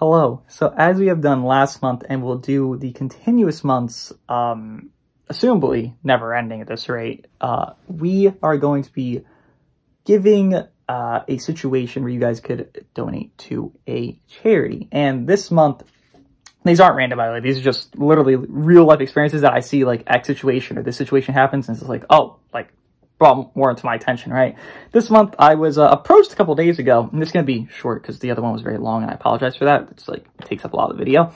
Hello. So as we have done last month and we'll do the continuous months, assumably never ending at this rate, we are going to be giving a situation where you guys could donate to a charity. And this month, these aren't random, by the way. These are just literally real life experiences that I see, like X situation or this situation happens and it's like, oh, like brought more into my attention, right? This month I was approached a couple days ago, and it's gonna be short because the other one was very long and I apologize for that. It's like takes up a lot of the video.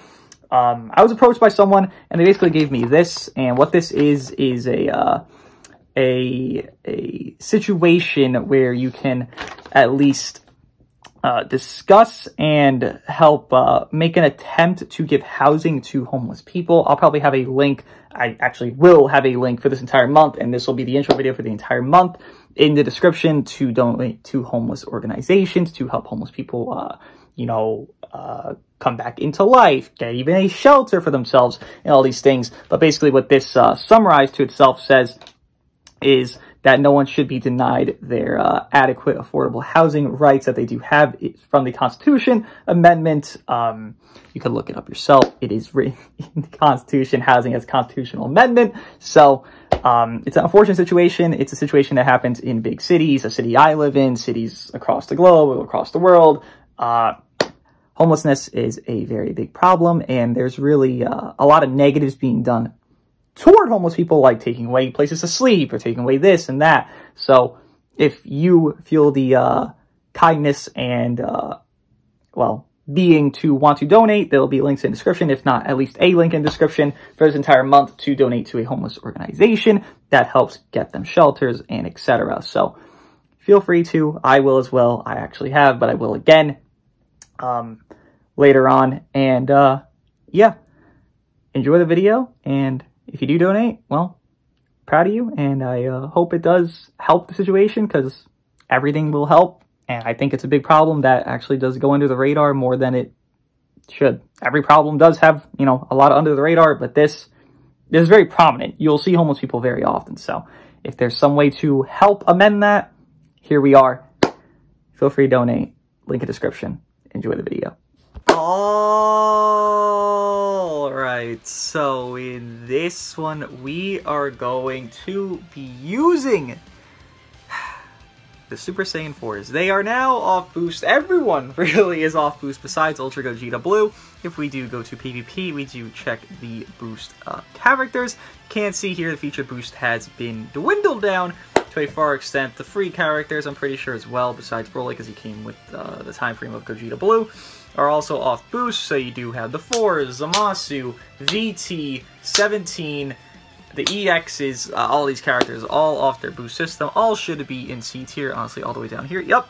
I was approached by someone and they basically gave me this, and what this is a situation where you can at least discuss and help make an attempt to give housing to homeless people. I'll probably have a link. I actually will have a link for this entire month, and this will be the intro video for the entire month in the description, to donate to homeless organizations, to help homeless people, you know, come back into life, get even a shelter for themselves and all these things. But basically what this summarized to itself says is that no one should be denied their adequate, affordable housing rights that they do have from the Constitution Amendment. You can look it up yourself. It is written in the Constitution, housing as a constitutional amendment. So it's an unfortunate situation. It's a situation that happens in big cities, a city I live in, cities across the globe, across the world. Homelessness is a very big problem, and there's really a lot of negatives being done toward homeless people, like taking away places to sleep or taking away this and that. So if you feel the kindness and well being to want to donate, there'll be links in the description, if not at least a link in the description, for this entire month to donate to a homeless organization that helps get them shelters and etc. So feel free to. I will as well. I actually have, but I will again later on. And yeah, enjoy the video, and if you do donate, well, proud of you, and I hope it does help the situation, because everything will help, and I think it's a big problem that actually does go under the radar more than it should. Every problem does have, you know, a lot of under the radar, but this is very prominent. You'll see homeless people very often, so if there's some way to help amend that, here we are. Feel free to donate. Link in description. Enjoy the video. Alright, so in this one, we are going to be using the Super Saiyan 4s. They are now off boost. Everyone really is off boost besides Ultra Gogeta Blue. If we do go to PvP, we do check the boost characters. Can't see here the feature boost has been dwindled down to a far extent. The free characters, I'm pretty sure as well, besides Broly, because he came with the time frame of Gogeta Blue, are also off boost. So you do have the 4s, Zamasu, VT, 17, the EXs, all these characters all off their boost system. All should be in C tier, honestly, all the way down here. Yep,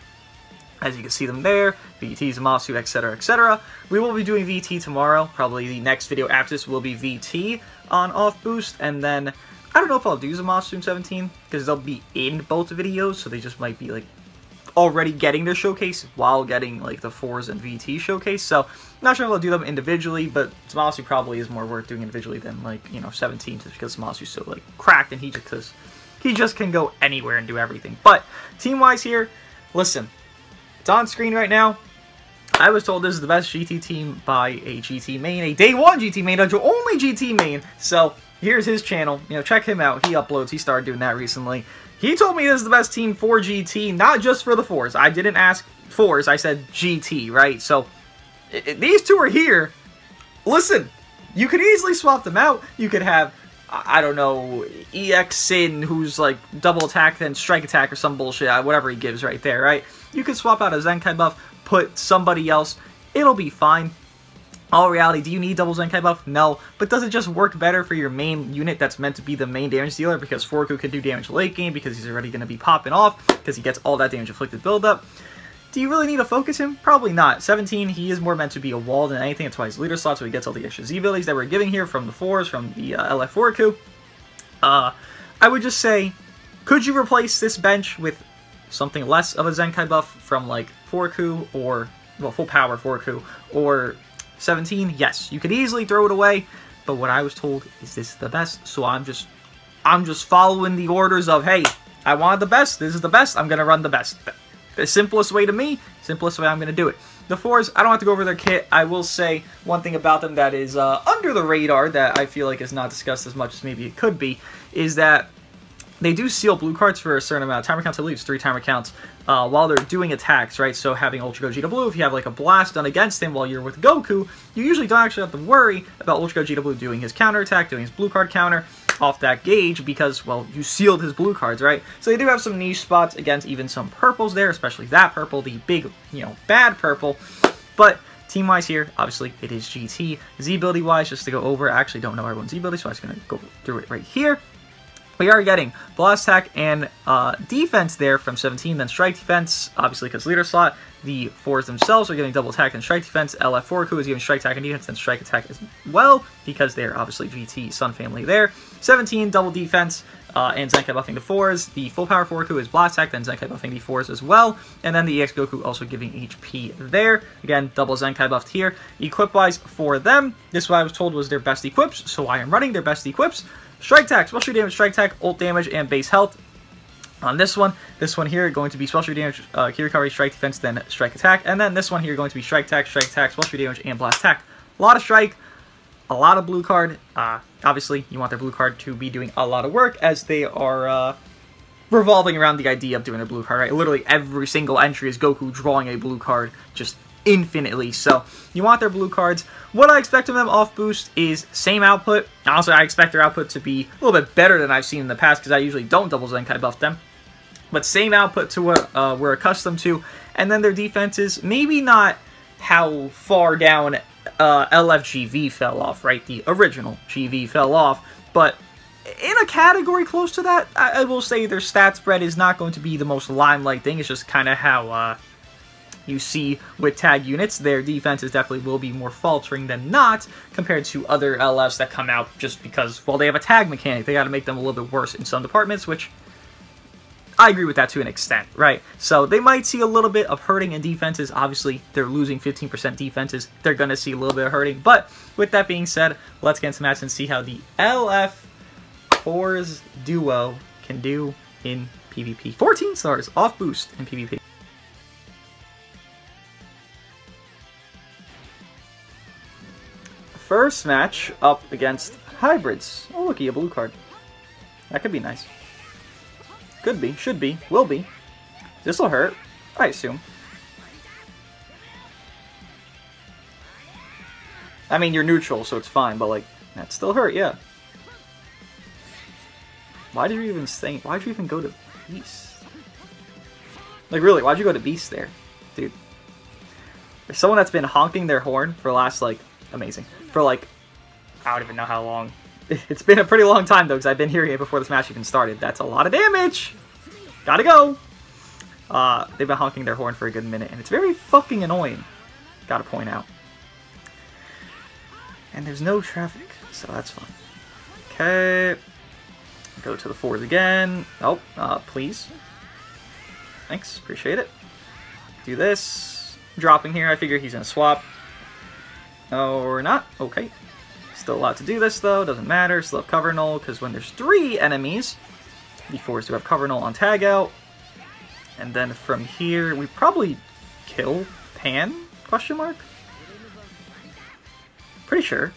as you can see them there, VT, Zamasu, etc, etc. We will be doing VT tomorrow. Probably the next video after this will be VT on off boost, and then I don't know if I'll do Zamasu and 17, because they'll be in both videos, so they just might be like already getting their showcase while getting like the 4s and VT showcase. So not sure if I'll do them individually, but Zamasu probably is more worth doing individually than, like, you know, 17, just because Zamasu's so like cracked and he just can go anywhere and do everything. But team wise here, listen, it's on screen right now. I was told this is the best GT team by a GT main, a day one GT main, a only GT main. So here's his channel, you know, check him out. He uploads, he started doing that recently. He told me this is the best team for GT, not just for the 4s. I didn't ask 4s, I said GT, right? So, these two are here. Listen, you could easily swap them out. You could have, I don't know, EX Sin, who's like double attack, then strike attack or some bullshit, whatever he gives right there, right? You could swap out a Zenkai buff, put somebody else, it'll be fine. All reality, do you need double Zenkai buff? No. But does it just work better for your main unit that's meant to be the main damage dealer? Because Forku can do damage late game, because he's already going to be popping off, because he gets all that damage inflicted buildup. Do you really need to focus him? Probably not. 17, he is more meant to be a wall than anything. That's why he's leader slot, so he gets all the extra Z abilities that we're giving here from the 4s, from the LF Forku. I would just say, could you replace this bench with something less of a Zenkai buff from, like, Forku or, well, full power Forku or 17, yes, you could easily throw it away, but what I was told is this is the best, so I'm just following the orders of, hey, I want the best, this is the best, I'm gonna run the best. The simplest way to me, simplest way I'm gonna do it. The 4s, I don't have to go over their kit. I will say one thing about them that is under the radar that I feel like is not discussed as much as maybe it could be, is that they do seal blue cards for a certain amount of timer counts, at least 3 timer counts, while they're doing attacks, right? So having Ultra Gogeta Blue, if you have like a blast done against him while you're with Goku, you usually don't actually have to worry about Ultra Gogeta Blue doing his counterattack, doing his blue card counter off that gauge because, well, you sealed his blue cards, right? So they do have some niche spots against even some purples there, especially that purple, the big, you know, bad purple. But team-wise here, obviously, it is GT. Z-ability-wise, just to go over, I actually don't know everyone's Z-ability, so I'm just going to go through it right here. We are getting Blast Attack and Defense there from 17, then Strike Defense, obviously because Leader Slot. The 4s themselves are getting Double Attack and Strike Defense. LF Forku is giving Strike Attack and Defense, then Strike Attack as well, because they are obviously GT Sun family there. 17, Double Defense, and Zenkai buffing the 4s. The Full Power Forku is Blast Attack, then Zenkai buffing the 4s as well. And then the EX Goku also giving HP there. Again, double Zenkai buffed here. Equip-wise for them, this is what I was told was their best equips, so I am running their best equips. Strike Attack, Special Damage, Strike Attack, Ult Damage, and Base Health. On this one here going to be Special Damage, Key Recovery, Strike Defense, then Strike Attack. And then this one here going to be Strike Attack, Special Damage, and Blast Attack. A lot of Strike, a lot of Blue Card. Obviously, you want their Blue Card to be doing a lot of work as they are revolving around the idea of doing a Blue Card, right? Literally every single entry is Goku drawing a Blue Card, just infinitely. So you want their blue cards. What I expect from them off boost is same output. Also, I expect their output to be a little bit better than I've seen in the past because I usually don't double Zenkai buff them. But same output to what we're accustomed to. And then their defenses, maybe not how far down LFGV fell off, right? The original GV fell off, but in a category close to that, I will say their stat spread is not going to be the most limelight thing. It's just kind of how you see with tag units. Their defenses definitely will be more faltering than not compared to other LFs that come out just because, well, they have a tag mechanic. They got to make them a little bit worse in some departments, which I agree with that to an extent, right? So they might see a little bit of hurting in defenses. Obviously, they're losing 15% defenses. They're going to see a little bit of hurting. But with that being said, let's get into match and see how the LF 4s duo can do in PvP. 14 stars off boost in PvP. First match up against hybrids. Oh, looky, a blue card. That could be nice. Could be, should be, will be. This'll hurt, I assume. I mean, you're neutral, so it's fine, but like, that still hurt, yeah. Why'd you even go to Beast? Like, really, why'd you go to Beast there? Dude. There's someone that's been honking their horn for the last, like, amazing. For like, I don't even know how long. It's been a pretty long time though, because I've been here before this match even started. That's a lot of damage! Gotta go! They've been honking their horn for a good minute, and it's very fucking annoying. Gotta point out. And there's no traffic, so that's fine. Okay. Go to the 4s again. Oh, please. Thanks, appreciate it. Do this. Dropping here, I figure he's gonna swap. Or not. Okay. Still allowed to do this, though. Doesn't matter. Still have cover null, because when there's 3 enemies, the 4s do have cover null on tag out. And then from here, we probably kill Pan? Question mark? Pretty sure.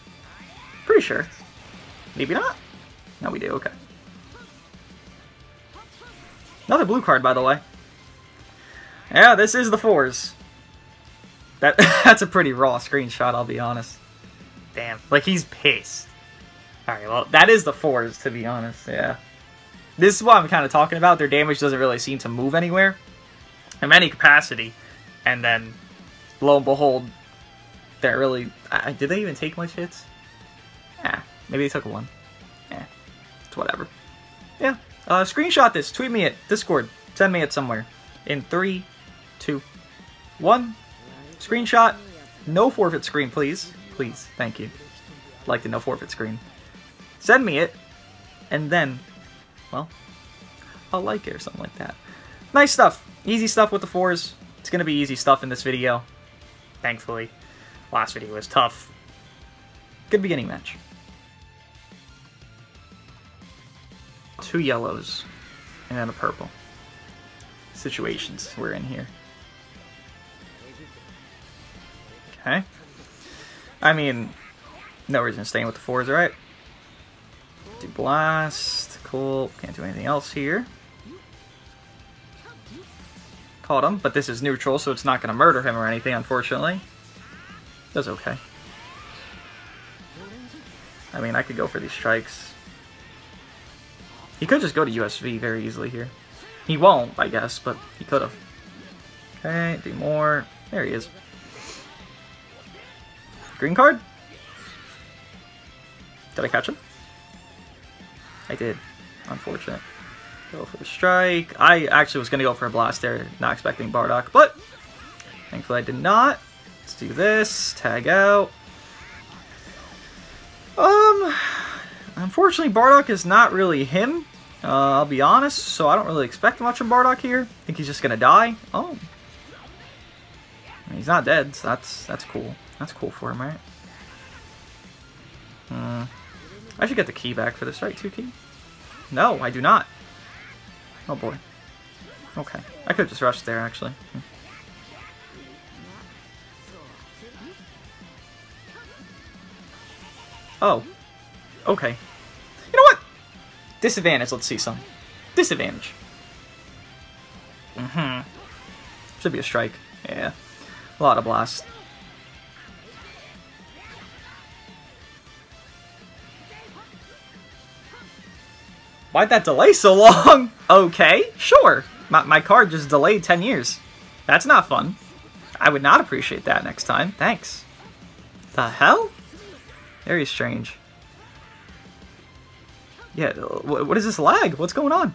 Pretty sure. Maybe not? No, we do. Okay. Another blue card, by the way. Yeah, this is the 4s. That's a pretty raw screenshot, I'll be honest. Damn. Like, he's pissed. Alright, well, that is the 4s, to be honest, yeah. This is what I'm kind of talking about. Their damage doesn't really seem to move anywhere in any capacity. And then, lo and behold, they're really... did they even take much hits? Ah, maybe they took one. Eh, it's whatever. Yeah, screenshot this. Tweet me it. Discord. Send me it somewhere. In 3, 2, 1... Screenshot. No forfeit screen, please. Please. Thank you. I'd like the no forfeit screen. Send me it. And then, well, I'll like it or something like that. Nice stuff. Easy stuff with the 4s. It's going to be easy stuff in this video. Thankfully. Last video was tough. Good beginning match. 2 yellows. And then a purple. Situations we're in here. Okay. I mean, no reason staying with the 4s, right? Do blast. Cool. Can't do anything else here. Caught him, but this is neutral, so it's not going to murder him or anything, unfortunately. That's okay. I mean, I could go for these strikes. He could just go to USV very easily here. He won't, I guess, but he could have. Okay, do more. There he is. Green card? Did I catch him? I did. Unfortunate. Go for the strike. I actually was going to go for a blast there, not expecting Bardock, but thankfully I did not. Let's do this. Tag out. Unfortunately, Bardock is not really him. I'll be honest, so I don't really expect much from Bardock here. I think he's just gonna die. Oh. I mean, he's not dead, so that's cool. That's cool for him, right? I should get the key back for this, right? 2 key? No, I do not. Oh boy. Okay. I could have just rushed there, actually. Oh. Okay. You know what? Disadvantage, let's see some. Disadvantage. Mm-hmm. Should be a strike. Yeah. A lot of blast. Why'd that delay so long? Okay, sure. My card just delayed 10 years. That's not fun. I would not appreciate that next time. Thanks. The hell? Very strange. Yeah, what is this lag? What's going on?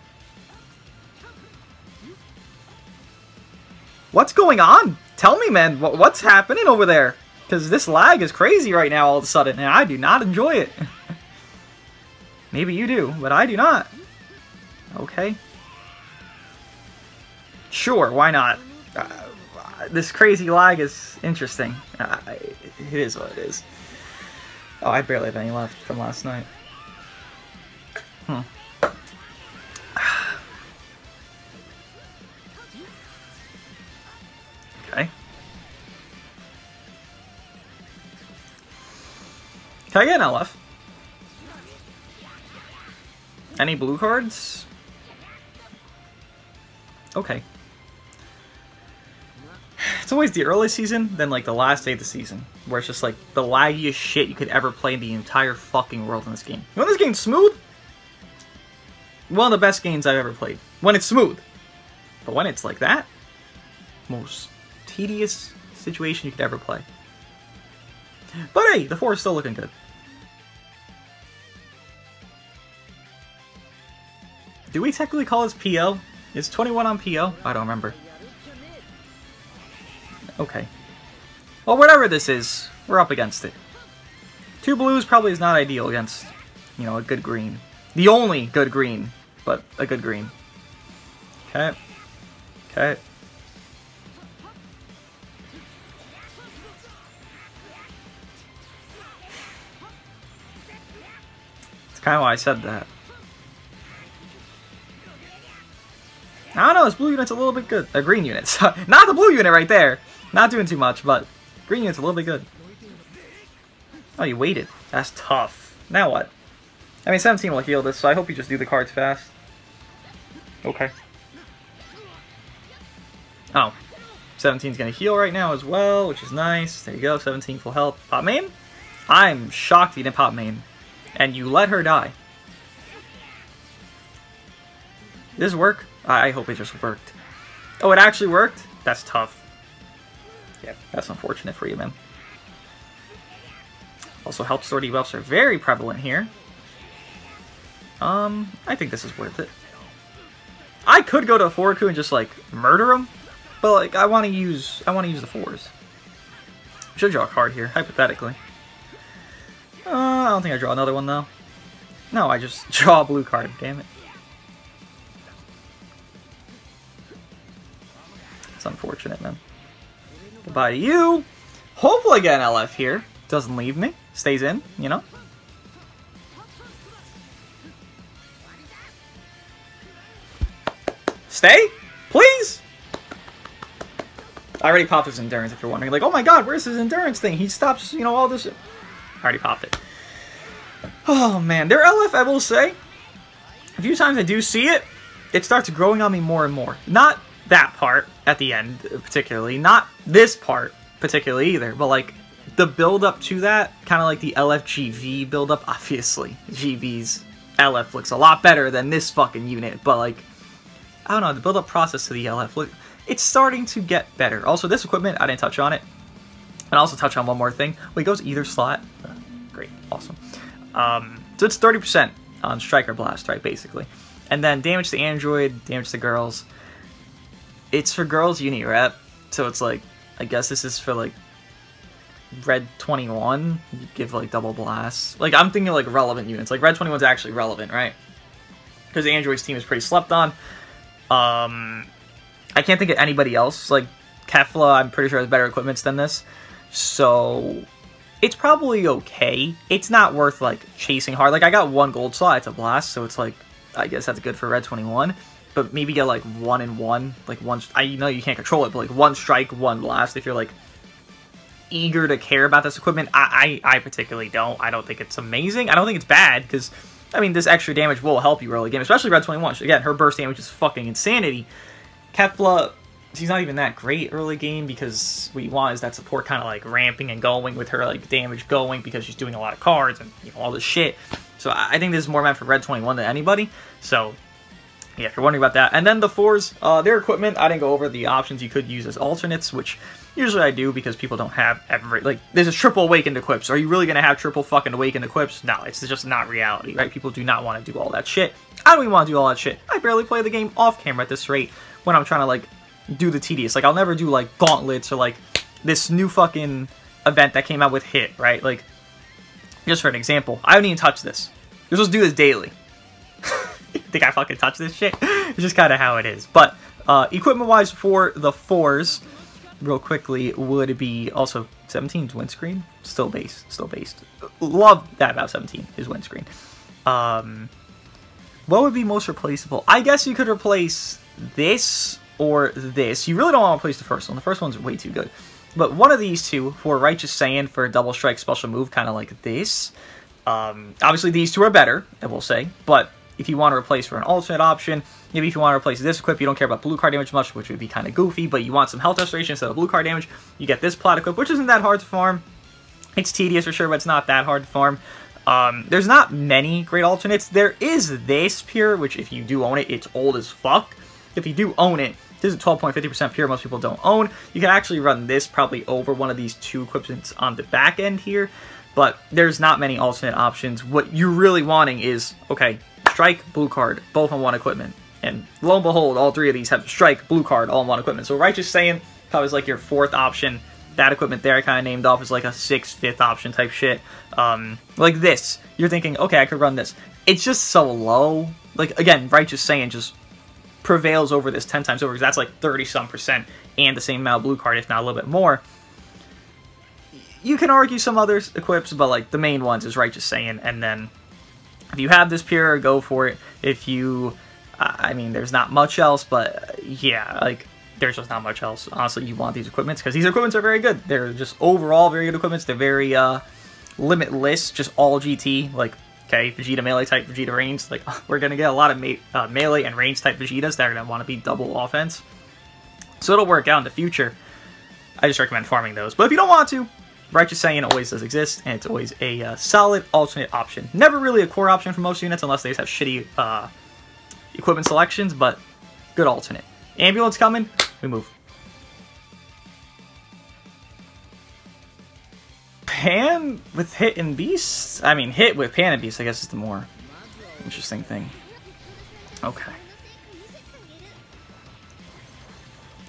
What's going on? Tell me, man. What's happening over there? Because this lag is crazy right now all of a sudden, and I do not enjoy it. Maybe you do, but I do not. Okay. Sure, why not? This crazy lag is interesting. It is what it is. Oh, I barely have any left from last night. Okay. Can I get an LF? Any blue cards? Okay. It's always the early season, then like the last day of the season, where it's just like the laggiest shit you could ever play in the entire fucking world in this game. You want this game smooth? One of the best games I've ever played. When it's smooth. But when it's like that, most tedious situation you could ever play. But hey, the 4 is still looking good. Do we technically call this PO? Is 21 on PO? I don't remember. Okay. Well, whatever this is, we're up against it. 2 blues probably is not ideal against, you know, a good green. The only good green. But a good green. Okay. Okay. That's kind of why I said that. I don't know, this blue unit's a little bit good. A green unit. Not the blue unit right there. Not doing too much, but green unit's a little bit good. Oh, you waited. That's tough. Now what? I mean, 17 will heal this, so I hope you just do the cards fast. Okay. Oh. 17's gonna heal right now as well, which is nice. There you go, 17 full health. Pop main? I'm shocked you didn't pop main. And you let her die. Did this work? I hope it just worked. Oh, it actually worked? That's tough. Yeah, that's unfortunate for you, man. Also, health store debuffs are very prevalent here. I think this is worth it. I could go to Forku and just, like, murder him, but, like, I want to use the 4s. Should draw a card here, hypothetically. I don't think I draw another one, though. No, I just draw a blue card, damn it. It's unfortunate, man. Goodbye to you! Hopefully I get an LF here. Doesn't leave me. Stays in, you know? Stay? Please? I already popped his endurance, if you're wondering. Like, oh my god, where's his endurance thing? He stops, you know, all this... I already popped it. Oh, man. Their LF, I will say, a few times I do see it, it starts growing on me more and more. Not that part at the end, particularly. Not this part, particularly, either. But, like, the build-up to that, kind of like the LFGV build-up, obviously. GV's LF looks a lot better than this fucking unit. But, like, I don't know, the build-up process to the LF look. It's starting to get better. Also, this equipment, I didn't touch on it. And also touch on one more thing. Well, it goes either slot. Great. Awesome. So it's 30% on Striker Blast, right, basically. And then damage to Android, damage to girls. It's for girls uni rep. So it's like, I guess this is for, like, Red 21. You give, like, double blast. Like, I'm thinking, like, relevant units. Like, Red 21's actually relevant, right? Because the Android's team is pretty slept on. I can't think of anybody else. Like, Kefla, I'm pretty sure, has better equipments than this. So, it's probably okay. It's not worth, like, chasing hard. Like, I got one gold slot. It's a blast, so it's, like, I guess that's good for Red 21. But maybe get, like, one and one. Like, one... I know you can't control it, but, like, one strike, one blast. If you're, like, eager to care about this equipment, I particularly don't. I don't think it's amazing. I don't think it's bad, because, I mean, this extra damage will help you early game. Especially Red 21. Again, her burst damage is fucking insanity. Kefla, she's not even that great early game, because what you want is that support kind of like ramping and going with her like damage going, because she's doing a lot of cards and, you know, all this shit. So I think this is more meant for Red 21 than anybody. So yeah, if you're wondering about that. And then the 4s, their equipment, I didn't go over the options you could use as alternates, which usually I do because people don't have every... Like, this is triple awakened equips. Are you really going to have triple fucking awakened equips? No, it's just not reality, right? People do not want to do all that shit. I don't even want to do all that shit. I barely play the game off camera at this rate. When I'm trying to, like, do the tedious. Like, I'll never do, like, gauntlets or, like, this new fucking event that came out with Hit, right? Like, just for an example, I haven't even touched this. You're supposed to do this daily. You think I fucking touch this shit? It's just kind of how it is. But, equipment-wise for the 4s, real quickly, would be also 17's windscreen. Still based. Still based. Love that about 17, his windscreen. What would be most replaceable? I guess you could replace... this or this. You really don't want to replace the first one. The first one's way too good. But one of these two for Righteous Saiyan for a double strike special move, kind of like this. Obviously, these two are better, I will say. But if you want to replace for an alternate option, maybe if you want to replace this equip, you don't care about blue card damage much, which would be kind of goofy. But you want some health restoration instead of blue card damage. You get this plot equip, which isn't that hard to farm. It's tedious for sure, but it's not that hard to farm. There's not many great alternates. There is this pure, which if you do own it, it's old as fuck. If you do own it, this is 12.50% pure, most people don't own. You can actually run this probably over one of these two equipments on the back end here, but there's not many alternate options. What you're really wanting is, okay, strike, blue card, both on one equipment. And lo and behold, all three of these have strike, blue card, all on one equipment. So Righteous Saiyan probably is like your fourth option. That equipment there I kind of named off is like a sixth, fifth option type shit. Like this, you're thinking, okay, I could run this. It's just so low. Like, again, Righteous Saiyan just... prevails over this 10 times over, because that's like 30-some% and the same amount of blue card, if not a little bit more. You can argue some other equips, but like the main ones is Righteous Saiyan. And then if you have this pure, go for it. If you, I mean, there's not much else, but yeah, like there's just not much else. Honestly, you want these equipments because these equipments are very good. They're just overall very good equipments. They're very limitless, just all GT, like. Okay, Vegeta melee type, Vegeta range. Like, we're going to get a lot of melee and range type Vegetas that are going to want to be double offense. So it'll work out in the future. I just recommend farming those. But if you don't want to, Righteous Saiyan always does exist, and it's always a solid alternate option. Never really a core option for most units unless they just have shitty equipment selections, but good alternate. Ambulance coming, we move. Pan with Hit and Beast? I mean, Hit with Pan and Beast, I guess, is the more interesting thing. Okay.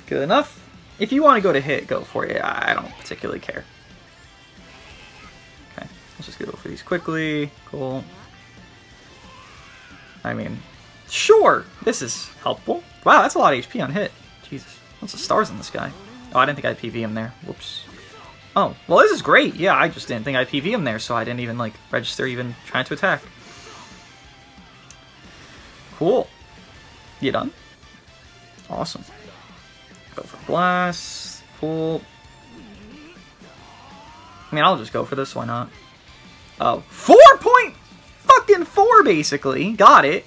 Good enough. If you want to go to Hit, go for it. I don't particularly care. Okay, let's just go for these quickly. Cool. I mean, sure, this is helpful. Wow, that's a lot of HP on Hit. Jesus, lots of stars on this guy. Oh, I didn't think I had PV him there. Whoops. Oh, well, this is great. Yeah, I just didn't think I'd PV him there, so I didn't even, like, register even trying to attack. Cool. You done? Awesome. Go for blast. Full... I mean, I'll just go for this, why not? Oh, 4.4 basically! Got it!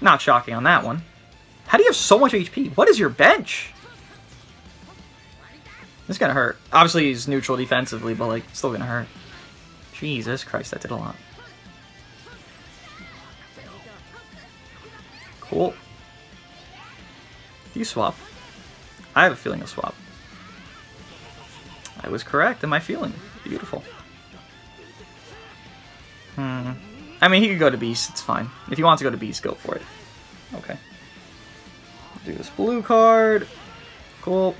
Not shocking on that one. How do you have so much HP? What is your bench? This is gonna hurt. Obviously, he's neutral defensively, but, like, still gonna hurt. Jesus Christ, that did a lot. Cool. Do you swap? I have a feeling you'll swap. I was correct in my feeling. Beautiful. Hmm. I mean, he could go to Beast. It's fine. If he wants to go to Beast, go for it. Okay. I'll do this blue card. Cool.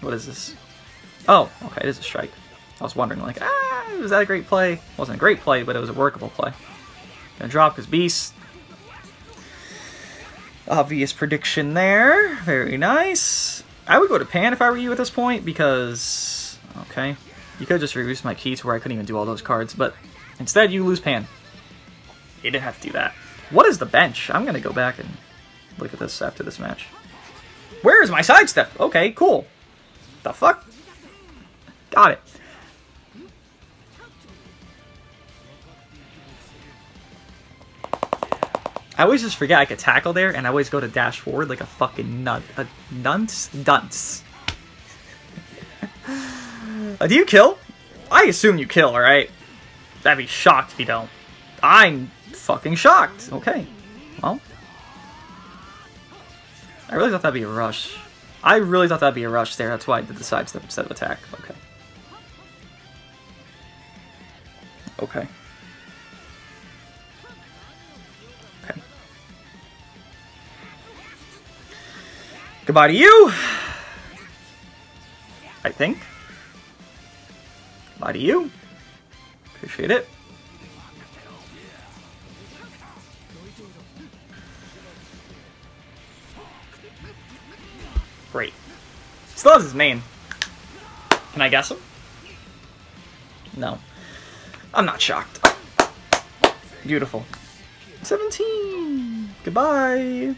What is this? Oh, okay, it is a strike. I was wondering, like, was that a great play? It wasn't a great play, but it was a workable play. Gonna drop his Beast. Obvious prediction there. Very nice. I would go to Pan if I were you at this point, because... Okay. You could just reduce my key to where I couldn't even do all those cards, but instead you lose Pan. You didn't have to do that. What is the bench? I'm gonna go back and look at this after this match. Where is my sidestep? Okay, cool. The fuck? Got it. I always just forget I could tackle there, and I always go to dash forward like a fucking nut. A dunce. Do you kill? I assume you kill, alright? I'd be shocked if you don't. I'm fucking shocked. Okay. Well. I really thought that'd be a rush. I really thought that'd be a rush there, that's why I did the sidestep instead of attack. Okay. Okay. Okay. Goodbye to you! I think. Goodbye to you. Appreciate it. Great. Still has his main. Can I guess him? No. I'm not shocked. Beautiful. 17! Goodbye!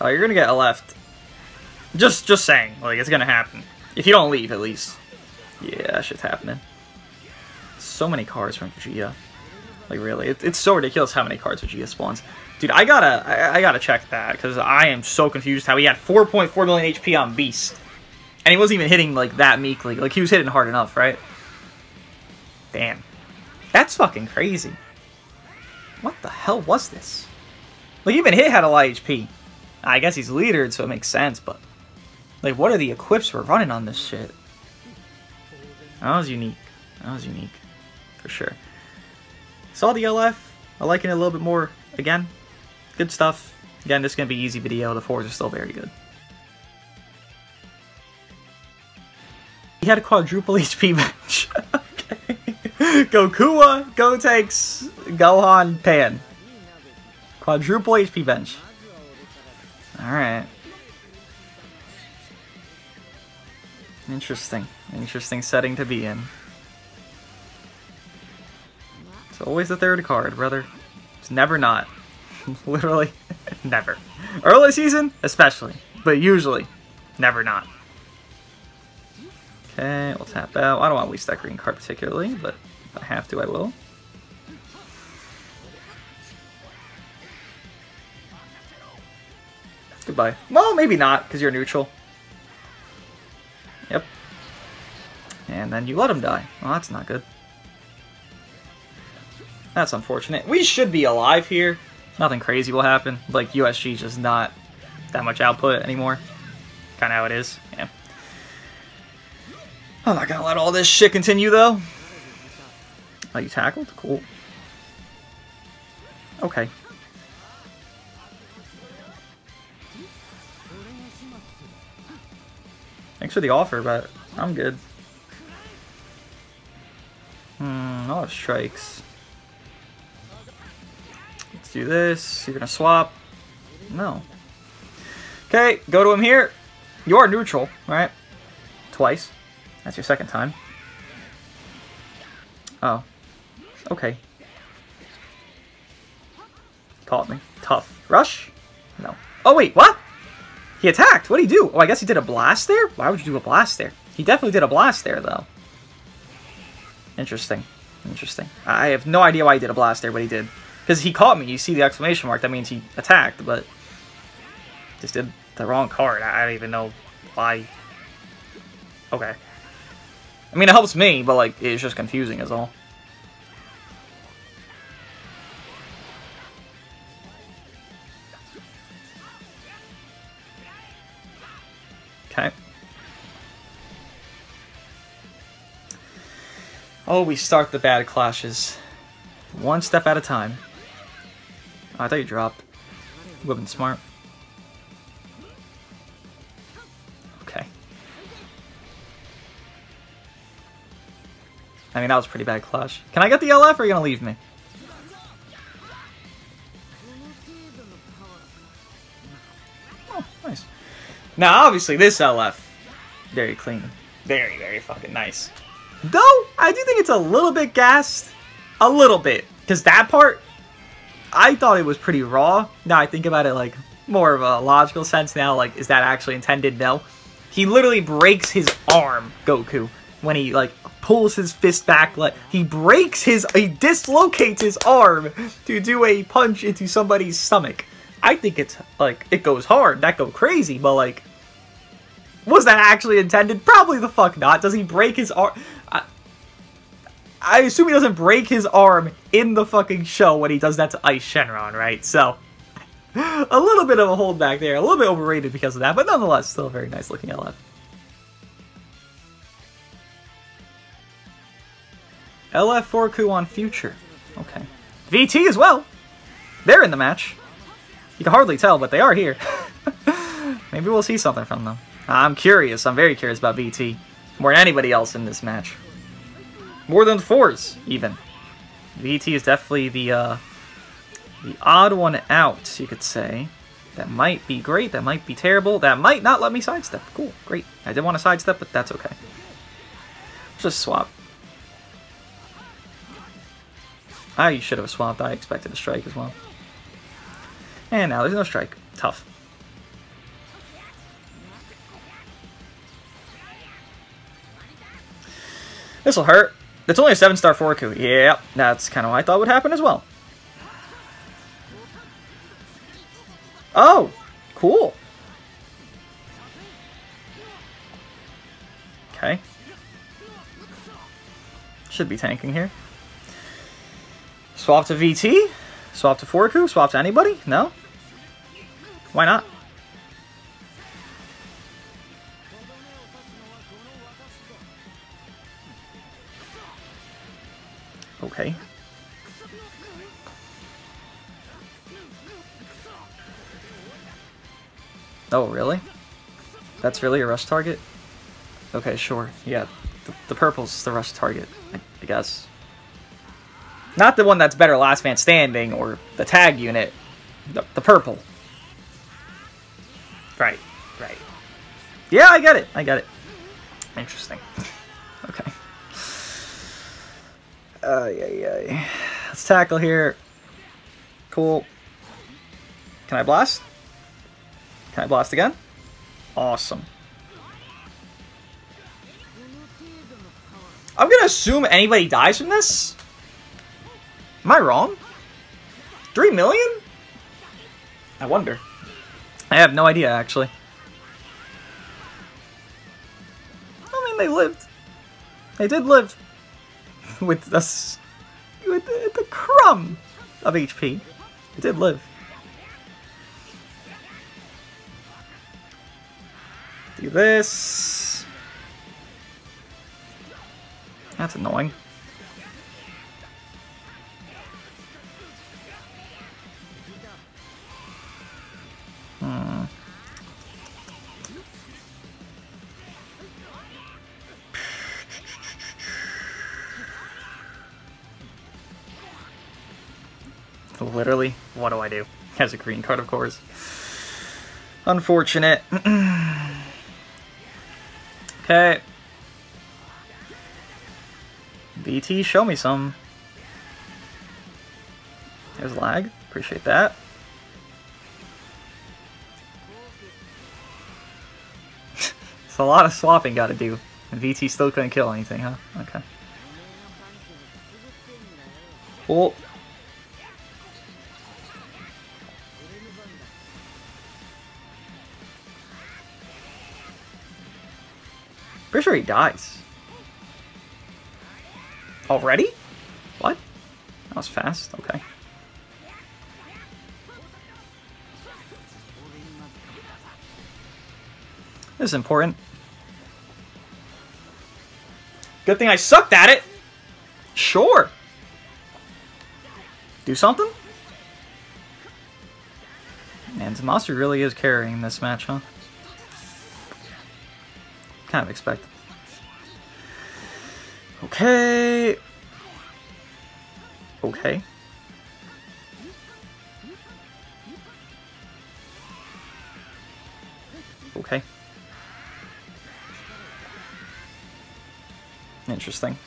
Oh, you're gonna get left. Just saying. Like, it's gonna happen. If you don't leave, at least. Yeah, that shit's happening. So many cards from Gia. Like, really, it's so ridiculous how many cards Gia spawns. Dude, I gotta check that, because I am so confused how he had 4.4 million HP on Beast. And he wasn't even hitting, like, that meekly. Like, he was hitting hard enough, right? Damn. That's fucking crazy. What the hell was this? Like, even Hit had a lot of HP. I guess he's leadered, so it makes sense, but... Like, what are the equips we're running on this shit? That was unique. That was unique. For sure. Saw the LF. I like it a little bit more again. Good stuff. Again, this is going to be an easy video. The 4s are still very good. He had a quadruple HP match. Okay. Gokua, Go Takes, Gohan, Pan. Quadruple HP bench. Alright. Interesting. Interesting setting to be in. It's always the third card, brother. It's never not. Literally, never. Early season, especially. But usually, never not. Okay, we'll tap out. I don't want to waste that green card particularly, but if I have to, I will. Goodbye. Well, maybe not, because you're neutral. Yep. And then you let him die. Well, that's not good. That's unfortunate. We should be alive here. Nothing crazy will happen. Like, USG's just not that much output anymore. Kind of how it is. Yeah. I'm not gonna let all this shit continue, though. Oh, you tackled? Cool. Okay. Thanks for the offer, but I'm good. Hmm, I'll have strikes. Let's do this. You're gonna swap. No. Okay, go to him here. You are neutral, right? Twice. That's your second time. Oh. Okay. Caught me. Tough. Rush? No. Oh, wait, what? He attacked! What'd he do? Oh, I guess he did a blast there? Why would you do a blast there? He definitely did a blast there, though. Interesting. Interesting. I have no idea why he did a blast there, but he did. Because he caught me. You see the exclamation mark. That means he attacked, but... just did the wrong card. I don't even know why. Okay. I mean, it helps me, but, like, it's just confusing is all. Okay. Oh, we start the bad clashes. One step at a time. Oh, I thought you dropped. Would've been smart. Okay. I mean, that was a pretty bad clash. Can I get the LF or are you gonna leave me? Oh, nice. Now, obviously, this LF. Very clean. Very, very fucking nice. Though, I do think it's a little bit gassed. A little bit. Because that part, I thought it was pretty raw. Now I think about it like more of a logical sense now. Like, is that actually intended? No. He literally breaks his arm, Goku. When he, like, pulls his fist back. Like, he breaks his... he dislocates his arm to do a punch into somebody's stomach. I think it's, like, it goes hard. That go crazy. But, like, was that actually intended? Probably the fuck not. Does he break his arm... I assume he doesn't break his arm in the fucking show when he does that to Ice Shenron, right? So, a little bit of a holdback there. A little bit overrated because of that, but nonetheless, still a very nice looking LF. LF Forku on Future. Okay. VT as well! They're in the match. You can hardly tell, but they are here. Maybe we'll see something from them. I'm curious. I'm very curious about VT. More than anybody else in this match. More than the fours, even. VT is definitely the odd one out, you could say. That might be great, that might be terrible, that might not let me sidestep. Cool, great. I did want to sidestep, but that's okay. Let's just swap. I should have swapped. I expected a strike as well. And now there's no strike. Tough. This'll hurt. It's only a 7-star Forku. Yeah, that's kind of what I thought would happen as well. Oh, cool. Okay. Should be tanking here. Swap to VT? Swap to Forku? Swap to anybody? No? Why not? Okay. Oh, really? That's really a rush target? Okay, sure. Yeah, the purple's the rush target, I guess. Not the one that's better last man standing or the tag unit. The purple. Right, right. Yeah, I get it. I get it. Interesting. Okay. Let's tackle here. Cool. Can I blast? Can I blast again? Awesome. I'm gonna assume anybody dies from this? Am I wrong? 3 million? I wonder. I have no idea, actually. I mean, they lived. They did live. With the crumb of HP. It did live. Do this. That's annoying. Literally, what do I do? Has a green card, of course. Unfortunate. Okay. VT, show me some. There's lag. Appreciate that. It's a lot of swapping got to do. And VT still couldn't kill anything, huh? Okay. Cool. Pretty sure he dies. Already? What? That was fast. Okay. This is important. Good thing I sucked at it. Sure. Do something? Man, Zamasu really is carrying this match, huh? Kind of expected. Okay. Okay. Okay. Interesting.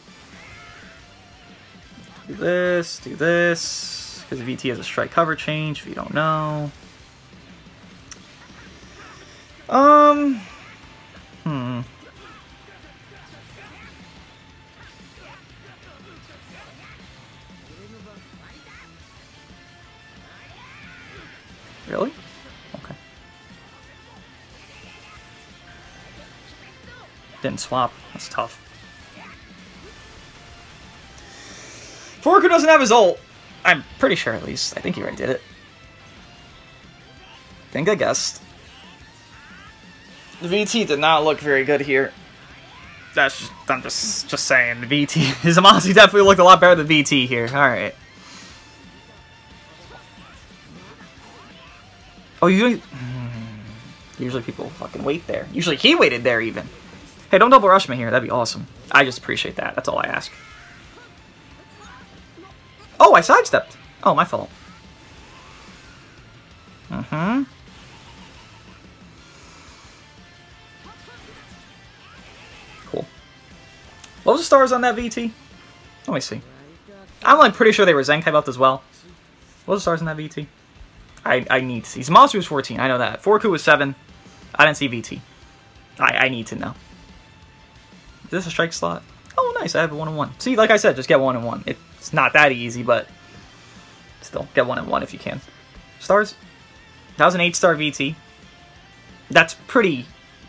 Do this, because VT has a strike cover change, if you don't know. Really? Okay. Didn't swap. That's tough. Forku doesn't have his ult. I'm pretty sure, at least. I think he already did it. Think I guessed. The VT did not look very good here. That's just, I'm just saying. The VT, Zamasu definitely looked a lot better than VT here. All right. Oh, you. Usually people fucking wait there. Usually he waited there even. Hey, don't double rush me here. That'd be awesome. I just appreciate that. That's all I ask. Oh, I sidestepped. Oh, my fault. Mm-hmm. Cool. What was the stars on that VT? Let me see. I'm like pretty sure they were Zenkai buffed as well. What was the stars on that VT? I need to see. Zamasu was 14. I know that. Forku was 7. I didn't see VT. I need to know. Is this a strike slot? Oh, nice. I have a 1-on-1. See, like I said, just get 1-on-1. It's not that easy, but still, get 1-on-1 if you can. Stars? That was an 8-star VT. That's pretty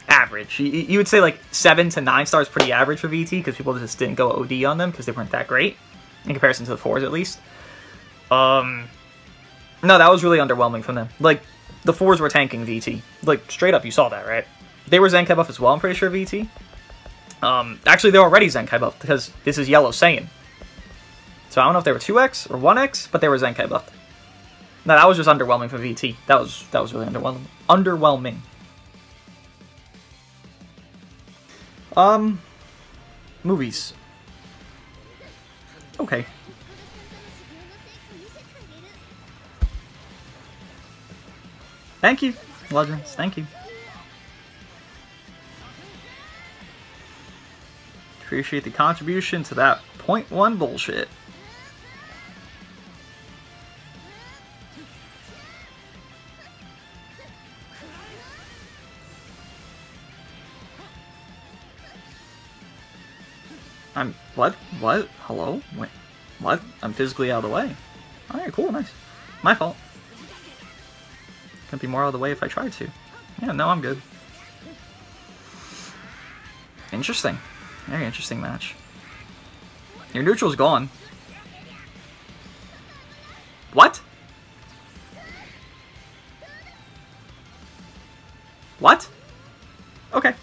average. You would say like 7 to 9 stars pretty average for VT, because people just didn't go OD on them, because they weren't that great, in comparison to the 4s at least. No, that was really underwhelming from them. Like, the 4s were tanking VT. Like, straight up, you saw that, right? They were Zenkai buff as well, I'm pretty sure, VT. Actually, they're already Zenkai buff, because this is Yellow Saiyan. So I don't know if they were 2x or 1x, but they were Zenkai buffed. No, that was just underwhelming for VT. That was really underwhelming. Movies. Okay. Thank you, Legends. Thank you. Appreciate the contribution to that 0.1 bullshit. I'm... What? What? Hello? Wait, what? I'm physically out of the way. Alright, cool, nice. My fault. Couldn't be more out of the way if I tried to. Yeah, no, I'm good. Interesting. Very interesting match. Your neutral's gone. What? What? Okay.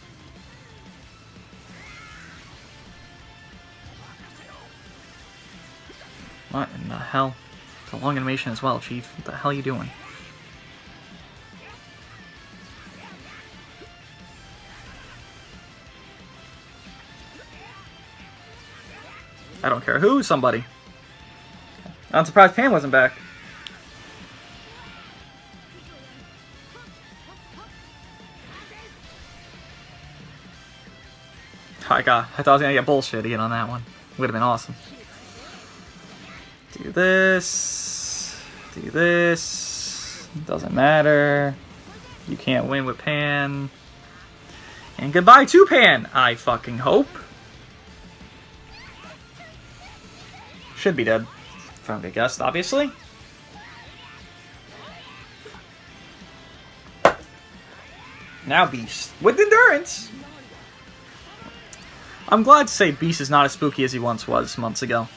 What in the hell? It's a long animation as well, Chief. What the hell are you doing? I don't care who, somebody. I'm surprised Pan wasn't back. I thought I was gonna get bullshitted on that one. Would have been awesome. do this, do this, doesn't matter, you can't win with Pan, and goodbye to Pan, I fucking hope. Should be dead from the gust, obviously. Now Beast, with endurance! I'm glad to say Beast is not as spooky as he once was months ago.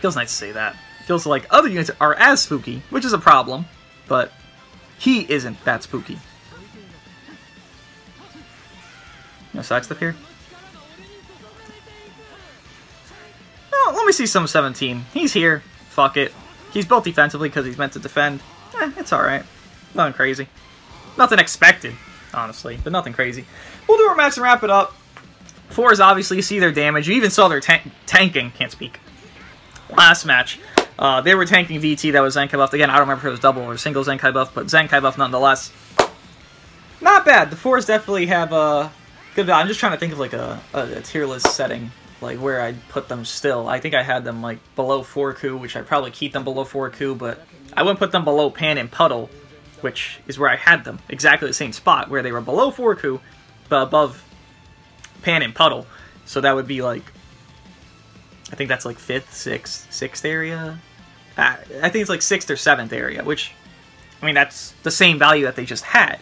Feels nice to say that. Feels like other units are as spooky, which is a problem, but he isn't that spooky. No side step here? Oh, let me see some 17. He's here. Fuck it. He's built defensively because he's meant to defend. Eh, it's alright. Nothing crazy. Nothing expected, honestly, but nothing crazy. We'll do our match and wrap it up. Fours, obviously, you see their damage. You even saw their tanking. Can't speak. Last match, they were tanking VT. That was Zenkai buff. Again, I don't remember if it was double or single Zenkai buff, but Zenkai buff nonetheless. Not bad. The fours definitely have a good value. I'm just trying to think of like a tier list setting, like where I'd put them still. I think I had them like below Forku, which I probably keep them below Forku, but I wouldn't put them below Pan and Puddle, which is where I had them. Exactly the same spot where they were below Forku, but above Pan and Puddle. So that would be like, I think that's like 5th, 6th, 6th area. I think it's like 6th or 7th area, which, I mean, that's the same value that they just had.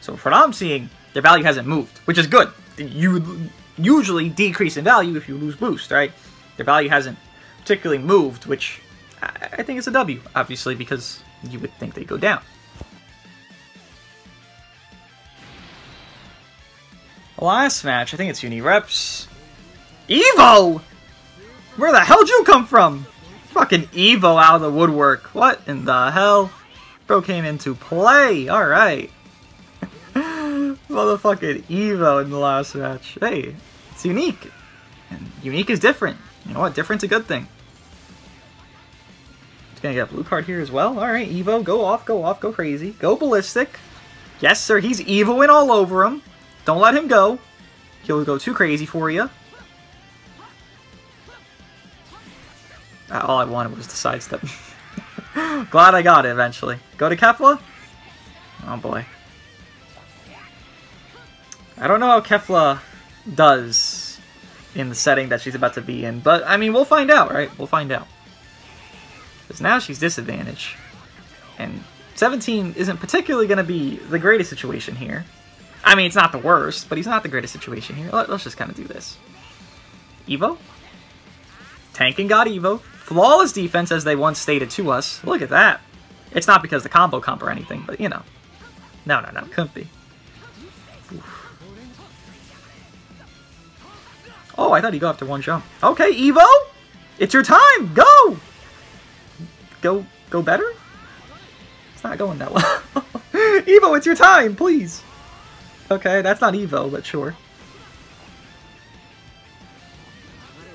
So from what I'm seeing, their value hasn't moved, which is good. You usually decrease in value if you lose boost, right? Their value hasn't particularly moved, which I think is a W, obviously, because you would think they go down. Last match, I think it's uni reps. EVO! Where the hell'd you come from? Fucking EVO out of the woodwork. What in the hell? Bro came into play. Alright. Motherfucking EVO in the last match. Hey, it's unique. And unique is different. You know what? Different's a good thing. It's gonna get a blue card here as well. Alright, EVO, go off, go crazy. Go ballistic. Yes, sir, he's EVOing all over him. Don't let him go. He'll go too crazy for you. All I wanted was the sidestep. Glad I got it eventually. Go to Kefla? Oh boy. I don't know how Kefla does in the setting that she's about to be in, but I mean, we'll find out, right? We'll find out. Because now she's disadvantaged. And 17 isn't particularly going to be the greatest situation here. I mean, it's not the worst, but he's not the greatest situation here. Let's just kind of do this. EVO? Tanking got EVO. Flawless defense, as they once stated to us. Look at that. It's not because the combo comp or anything, but you know. No, no, no. Couldn't be. Oof. Oh, I thought he'd go after one jump. Okay, EVO! It's your time! Go! Go better? It's not going that well. EVO, it's your time, please! Okay, that's not EVO, but sure.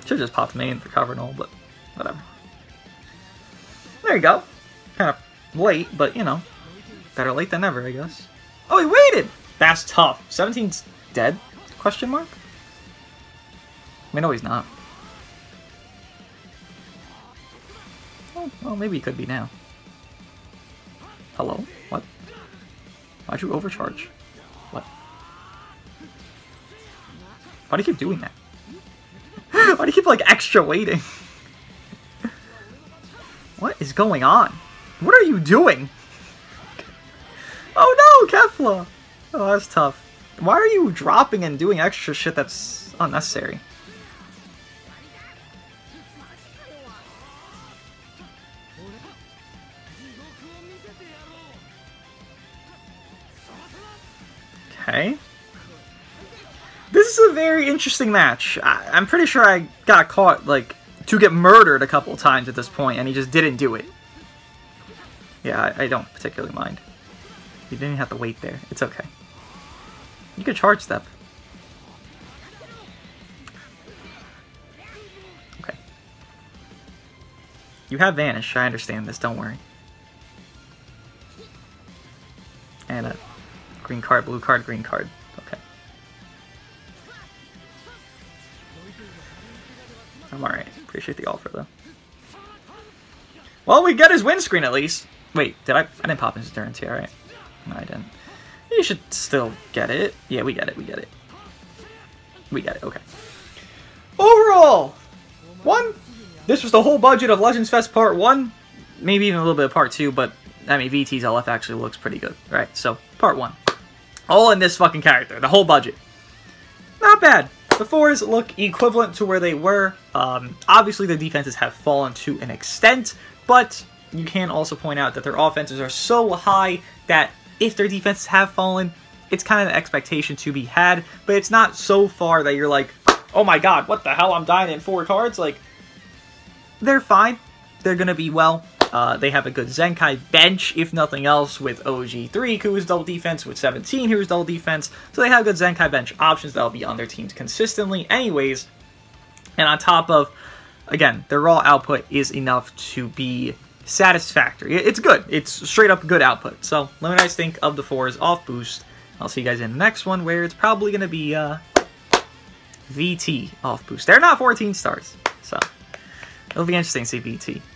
Should've just popped main for cover and all, but whatever. There you go. Kind of late, but you know. Better late than never, I guess. Oh, he waited! That's tough. 17's dead? Question mark? I mean, no, he's not. Oh, well, maybe he could be now. Hello? What? Why'd you overcharge? What? Why do you keep doing that? Why do you keep, like, extra waiting? What is going on? What are you doing? Oh no, Kefla! Oh, that's tough. Why are you dropping and doing extra shit that's unnecessary? Okay. This is a very interesting match. I'm pretty sure I got caught, like, to get murdered a couple times at this point, and he just didn't do it. Yeah, I don't particularly mind. You didn't have to wait there. It's okay. You could charge step. Okay. You have vanish. I understand this. Don't worry. And a green card, blue card, green card. Okay. I'm alright. Appreciate the offer, though. Well, we got his windscreen at least. Wait, did I didn't pop his endurance here, right? No, I didn't. You should still get it. Yeah, we get it, we get it. We get it, okay. Overall! This was the whole budget of Legends Fest Part 1. Maybe even a little bit of Part 2, but... I mean, VT's LF actually looks pretty good, right? So, Part 1. All in this fucking character. The whole budget. Not bad. The 4s look equivalent to where they were. Obviously, the defenses have fallen to an extent, but you can also point out that their offenses are so high that if their defenses have fallen, it's kind of an expectation to be had, but it's not so far that you're like, oh my god, what the hell, I'm dying in 4 cards? Like, they're fine. They're going to be well. They have a good Zenkai bench, if nothing else, with OG3, who is double defense, with 17, who is double defense. So they have good Zenkai bench options that will be on their teams consistently anyways. And on top of, again, their raw output is enough to be satisfactory. It's good. It's straight up good output. So let me guys think of the 4s off boost. I'll see you guys in the next one, where it's probably going to be VT off boost. They're not 14 stars, so it'll be interesting to see VT.